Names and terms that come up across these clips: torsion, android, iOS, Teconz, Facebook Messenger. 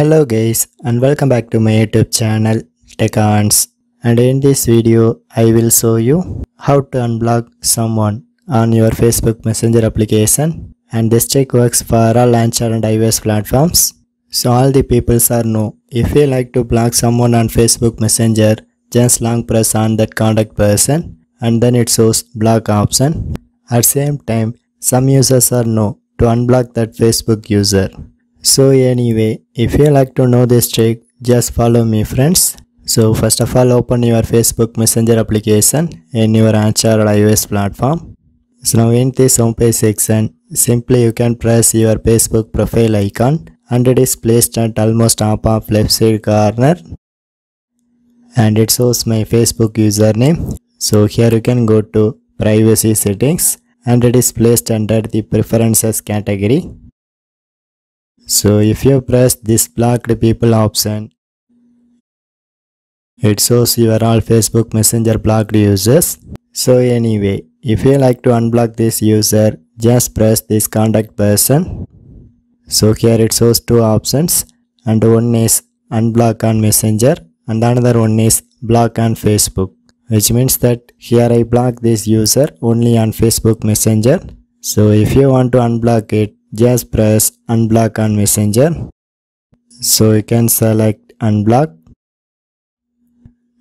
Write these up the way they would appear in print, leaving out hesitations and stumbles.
Hello guys, and welcome back to my YouTube channel Teconz. And in this video I will show you how to unblock someone on your Facebook Messenger application, and this trick works for all Android and iOS platforms. So all the peoples are know, if you like to block someone on Facebook Messenger, just long press on that contact person and then it shows block option. At same time, some users are know to unblock that Facebook user. So anyway, if you like to know this trick, just follow me friends. So first of all, open your Facebook Messenger application in your Android or iOS platform. So now in this homepage section, simply you can press your Facebook profile icon and it is placed at almost top of left side corner. And it shows my Facebook username. So here you can go to privacy settings and it is placed under the preferences category. So if you press this blocked people option, it shows your all Facebook Messenger blocked users. So anyway, if you like to unblock this user, just press this contact person. So here it shows two options, and one is unblock on Messenger and another one is block on Facebook, which means that here I block this user only on Facebook Messenger. So if you want to unblock it, just press unblock on Messenger. So you can select unblock.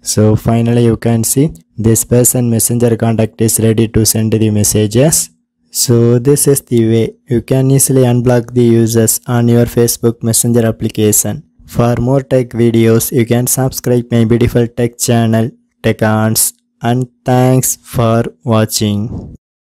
So finally you can see this person Messenger contact is ready to send the messages. So this is the way you can easily unblock the users on your Facebook Messenger application. For more tech videos, you can subscribe my beautiful tech channel Teconz, and thanks for watching.